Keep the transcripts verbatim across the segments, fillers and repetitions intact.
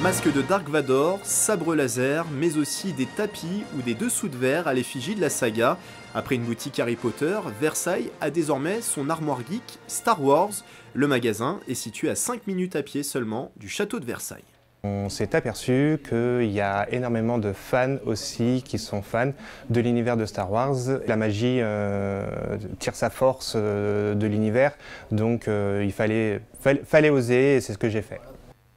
Masque de Dark Vador, sabre laser, mais aussi des tapis ou des dessous de verre à l'effigie de la saga. Après une boutique Harry Potter, Versailles a désormais son Armoire Geek Star Wars. Le magasin est situé à cinq minutes à pied seulement du château de Versailles. On s'est aperçu qu'il y a énormément de fans aussi qui sont fans de l'univers de Star Wars. La magie euh, tire sa force euh, de l'univers, donc euh, il fallait, fallait, fallait oser et c'est ce que j'ai fait.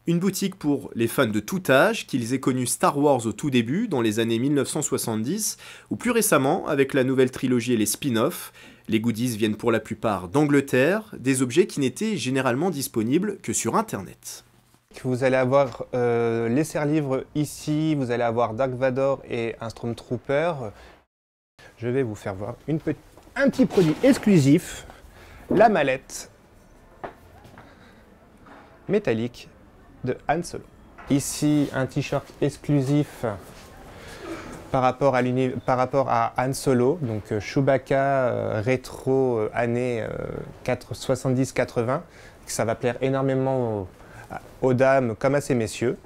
Une boutique pour les fans de tout âge, qu'ils aient connu Star Wars au tout début, dans les années mille neuf cent soixante-dix, ou plus récemment avec la nouvelle trilogie et les spin-offs. Les goodies viennent pour la plupart d'Angleterre, des objets qui n'étaient généralement disponibles que sur Internet. Vous allez avoir euh, les serre-livres ici, vous allez avoir Dark Vador et un Stormtrooper. Je vais vous faire voir une petite, un petit produit exclusif, la mallette métallique de Han Solo. Ici, un t-shirt exclusif par rapport à, par rapport à Han Solo, donc Chewbacca euh, rétro euh, années euh, soixante-dix quatre-vingts. Ça va plaire énormément aux aux dames comme à ces messieurs.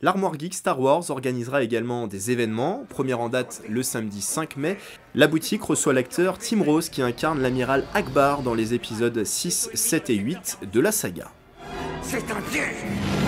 L'Armoire Geek Star Wars organisera également des événements, première en date le samedi cinq mai. La boutique reçoit l'acteur Tim Rose qui incarne l'amiral Akbar dans les épisodes six, sept et huit de la saga. C'est un piège!